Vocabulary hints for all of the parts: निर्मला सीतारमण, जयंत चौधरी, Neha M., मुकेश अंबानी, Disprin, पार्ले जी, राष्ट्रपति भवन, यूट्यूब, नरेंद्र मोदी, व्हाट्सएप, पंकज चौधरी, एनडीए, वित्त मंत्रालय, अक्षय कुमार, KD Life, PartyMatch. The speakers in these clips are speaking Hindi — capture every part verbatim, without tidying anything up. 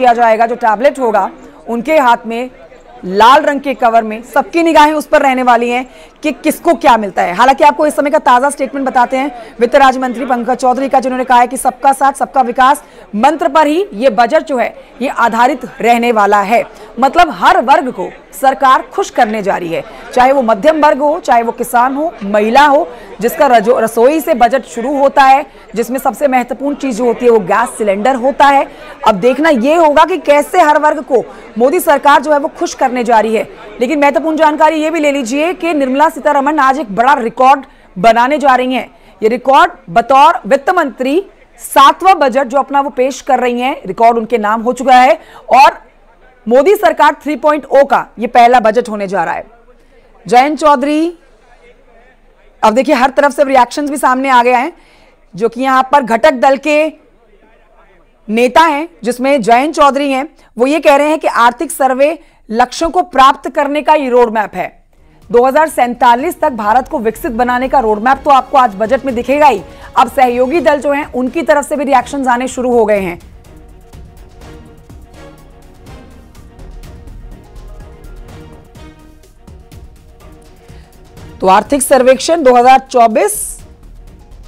किया जाएगा, जो टैबलेट होगा उनके हाथ में लाल रंग के कवर में सबकी निगाहें उस पर रहने वाली हैं कि किसको क्या मिलता है। हालांकि आपको इस समय का ताजा स्टेटमेंट बताते हैं वित्त राज्य मंत्री पंकज चौधरी का, जिन्होंने कहा है कि सबका साथ सबका विकास मंत्र पर ही ये बजट जो है ये आधारित रहने वाला है। मतलब हर वर्ग को सरकार खुश करने जा रही है, चाहे वो मध्यम वर्ग हो, चाहे वो किसान हो, महिला हो, जिसका रसोई से बजट शुरू होता है, जिसमें सबसे महत्वपूर्ण चीज जो होती है वो गैस सिलेंडर होता है। अब देखना ये होगा कि कैसे हर वर्ग को मोदी सरकार जो है वो खुश करने जा रही है। लेकिन महत्वपूर्ण जानकारी ये भी ले लीजिए कि निर्मला सीतारमण आज एक बड़ा रिकॉर्ड बनाने जा रही हैं। ये रिकॉर्ड बतौर वित्त मंत्री सातवां बजट जो अपना वो पेश कर रही हैं, रिकॉर्ड उनके नाम हो चुका है। और मोदी सरकार थ्री पॉइंट ओ का ये पहला बजट होने जा रहा है। जयंत चौधरी, अब देखिए हर तरफ से रिएक्शंस भी सामने आ गए हैं, जो कि यहां पर घटक दल के नेता हैं, जिसमें जयंत चौधरी हैं, वो ये कह रहे हैं कि आर्थिक सर्वे लक्ष्यों को प्राप्त करने का ये रोड मैप है। दो हजार सैंतालीस तक भारत को विकसित बनाने का रोड मैप तो आपको आज बजट में दिखेगा ही। अब सहयोगी दल जो हैं उनकी तरफ से भी रिएक्शंस आने शुरू हो गए हैं। तो आर्थिक सर्वेक्षण दो हजार चौबीस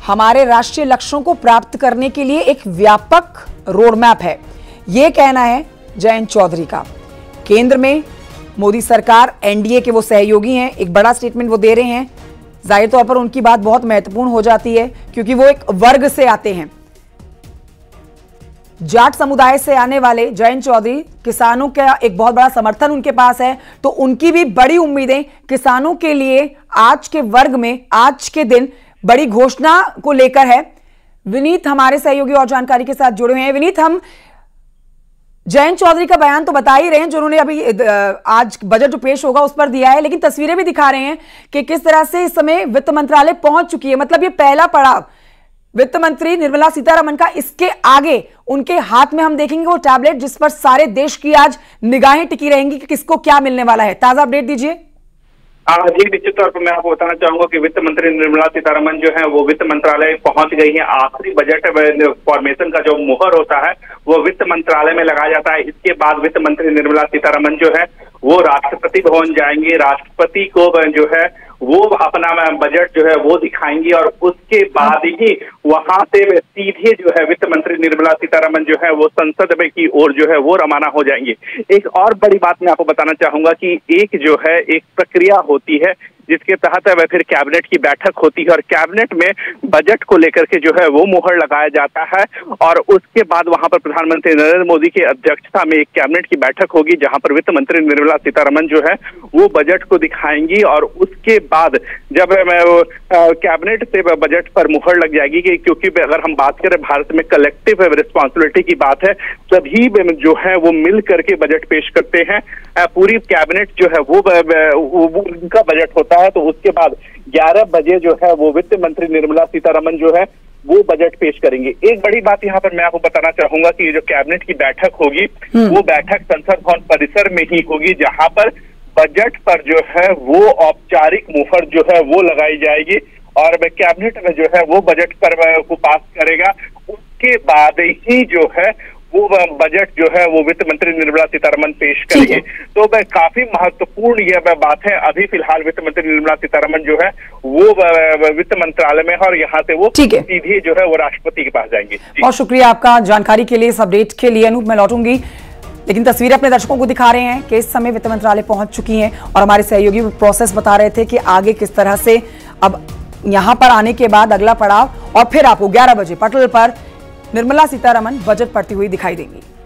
हमारे राष्ट्रीय लक्ष्यों को प्राप्त करने के लिए एक व्यापक रोडमैप है, यह कहना है जयंत चौधरी का। केंद्र में मोदी सरकार, एनडीए के वो सहयोगी हैं, एक बड़ा स्टेटमेंट वो दे रहे हैं। जाहिर तौर पर उनकी बात बहुत महत्वपूर्ण हो जाती है क्योंकि वो एक वर्ग से आते हैं। जाट समुदाय से आने वाले जयंत चौधरी, किसानों का एक बहुत बड़ा समर्थन उनके पास है, तो उनकी भी बड़ी उम्मीदें किसानों के लिए आज के वर्ग में आज के दिन बड़ी घोषणा को लेकर है। विनीत हमारे सहयोगी और जानकारी के साथ जुड़े हुए हैं। विनीत, हम जयंत चौधरी का बयान तो बता ही रहे हैं, जो उन्होंने अभी आज बजट जो पेश होगा उस पर दिया है, लेकिन तस्वीरें भी दिखा रहे हैं कि किस तरह से इस समय वित्त मंत्रालय पहुंच चुकी है। मतलब ये पहला पड़ाव वित्त मंत्री निर्मला सीतारमण का, इसके आगे उनके हाथ में हम देखेंगे वो टैबलेट जिस पर सारे देश की आज निगाहें टिकी रहेंगी कि किसको क्या मिलने वाला है। ताजा अपडेट दीजिए। जी, निश्चित तौर पर मैं आपको बताना चाहूंगा कि वित्त मंत्री निर्मला सीतारमण जो है वो वित्त मंत्रालय पहुंच गई हैं। आखिरी बजट फॉर्मेशन का जो मुहर होता है वो वित्त मंत्रालय में लगाया जाता है। इसके बाद वित्त मंत्री निर्मला सीतारमण जो है वो राष्ट्रपति भवन जाएंगे, राष्ट्रपति को जो है वो अपना बजट जो है वो दिखाएंगी और उसके बाद ही वहां से सीधे जो है वित्त मंत्री निर्मला सीतारमण जो है वो संसद में की ओर जो है वो रवाना हो जाएंगे। एक और बड़ी बात मैं आपको बताना चाहूंगा कि एक जो है एक प्रक्रिया होती है जिसके तहत वह फिर कैबिनेट की बैठक होती है और कैबिनेट में बजट को लेकर के जो है वो मुहर लगाया जाता है और उसके बाद वहां पर प्रधानमंत्री नरेंद्र मोदी की अध्यक्षता में एक कैबिनेट की बैठक होगी जहां पर वित्त मंत्री निर्मला सीतारमण जो है वो बजट को दिखाएंगी और उसके बाद जब कैबिनेट से बजट पर मुहर लग जाएगी। क्योंकि अगर हम बात करें भारत में कलेक्टिव रिस्पॉन्सिबिलिटी की बात है, सभी जो है वो मिल करके बजट पेश करते हैं। पूरी कैबिनेट जो है वो उनका बजट होता है। तो उसके बाद ग्यारह बजे जो है वो वित्त मंत्री निर्मला सीतारमण जो है वो बजट पेश करेंगे। एक बड़ी बात यहाँ पर मैं आपको बताना चाहूंगा कि ये जो कैबिनेट की बैठक होगी वो बैठक संसद भवन परिसर में ही होगी, जहां पर बजट पर जो है वो औपचारिक मुहर जो है वो लगाई जाएगी और कैबिनेट में जो है वो बजट पर को पास करेगा। उसके बाद ही जो है वो बजट जो है वो वित्त मंत्री निर्मला सीतारमण पेश करेंगे। तो वह काफी महत्वपूर्ण यह बात है। अभी फिलहाल वित्त मंत्री निर्मला सीतारमण जो है वो वित्त मंत्रालय में है और यहाँ से वो सीधे जो है वो राष्ट्रपति के पास जाएंगे। बहुत शुक्रिया आपका जानकारी के लिए, इस अपडेट के लिए। अनूप, मैं लौटूंगी, लेकिन तस्वीरें अपने दर्शकों को दिखा रहे हैं कि इस समय वित्त मंत्रालय पहुंच चुकी है और हमारे सहयोगी प्रोसेस बता रहे थे कि आगे किस तरह से अब यहाँ पर आने के बाद अगला पड़ाव और फिर आपको ग्यारह बजे पटल पर निर्मला सीतारमण बजट पढ़ती हुई दिखाई देंगी।